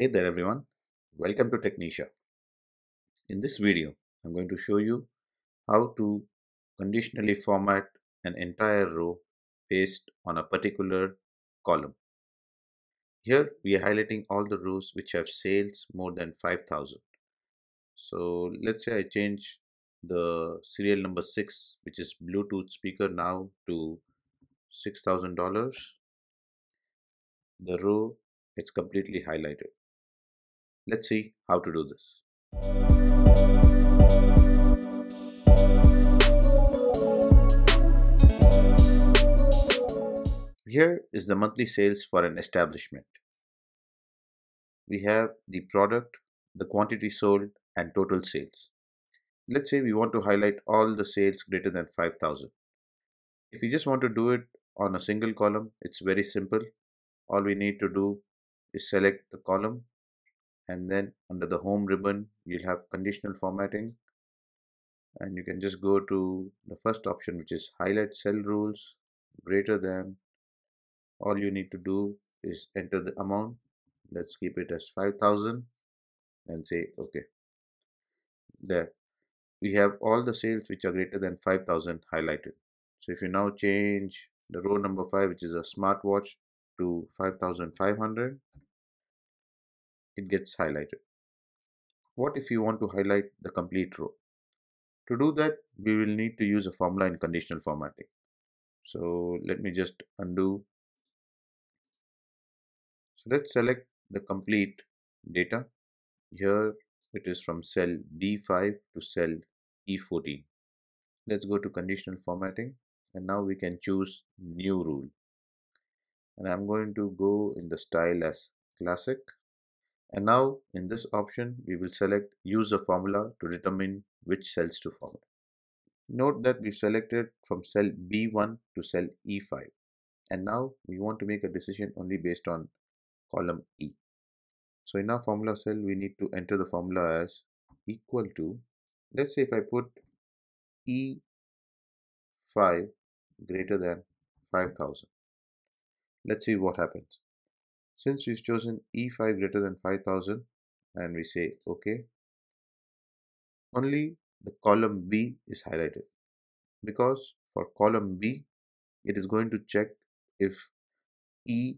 Hey there everyone, welcome to Technisha. In this video, I'm going to show you how to conditionally format an entire row based on a particular column. Here we are highlighting all the rows which have sales more than 5,000. So let's say I change the serial number 6, which is Bluetooth speaker, now to $6,000. The row is completely highlighted. Let's see how to do this. Here is the monthly sales for an establishment. We have the product, the quantity sold, and total sales. Let's say we want to highlight all the sales greater than 5,000. If you just want to do it on a single column, it's very simple. All we need to do is select the column, and then under the home ribbon you'll have conditional formatting, and you can just go to the first option, which is highlight cell rules greater than. All you need to do is enter the amount. Let's keep it as 5,000 and say OK. There we have all the sales which are greater than 5,000 highlighted. So if you now change the row number 5, which is a smartwatch, to 5,500, it gets highlighted. What if you want to highlight the complete row? To do that, we will need to use a formula in conditional formatting. So let me just undo. So let's select the complete data. Here it is from cell B5 to cell E14. Let's go to conditional formatting, and now we can choose new rule. And I'm going to go in the style as classic. And now in this option, we will select use a formula to determine which cells to format. Note that we selected from cell B1 to cell E5. And now we want to make a decision only based on column E. So in our formula cell, we need to enter the formula as equal to, let's say if I put E5 greater than 5,000. Let's see what happens. Since we've chosen E5 greater than 5,000 and we say OK, only the column B is highlighted, because for column B, it is going to check if E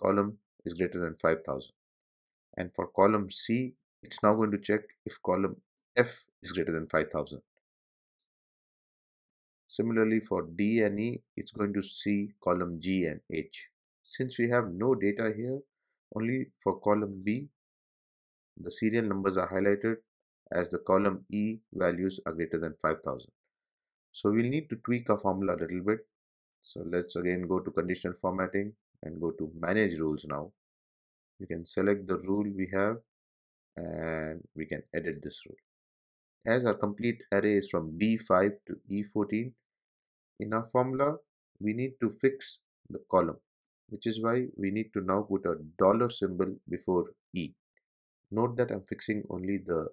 column is greater than 5,000. And for column C, it's now going to check if column F is greater than 5,000. Similarly, for D and E, it's going to see column G and H. Since we have no data here, only for column B, the serial numbers are highlighted as the column E values are greater than 5,000. So we'll need to tweak our formula a little bit. So let's again go to conditional formatting and go to manage rules now. You can select the rule we have and we can edit this rule. As our complete array is from B5 to E14, in our formula, we need to fix the column, which is why we need to now put a dollar symbol before E. Note that I'm fixing only the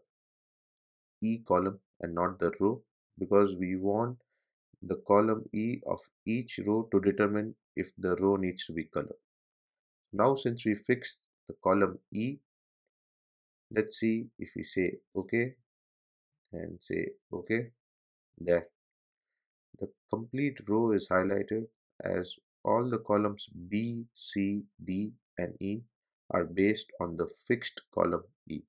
E column and not the row, because we want the column E of each row to determine if the row needs to be colored. Now since we fixed the column E, let's see if we say OK and say OK. There. The complete row is highlighted as all the columns B, C, D, and E are based on the fixed column E.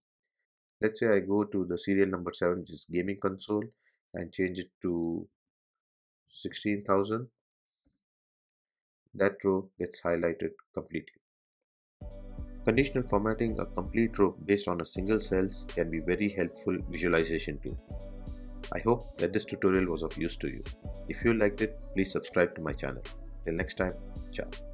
Let's say I go to the serial number 7, which is gaming console, and change it to 16,000. That row gets highlighted completely. Conditional formatting a complete row based on a single cells can be very helpful visualization tool. I hope that this tutorial was of use to you. If you liked it, please subscribe to my channel. Till next time, ciao.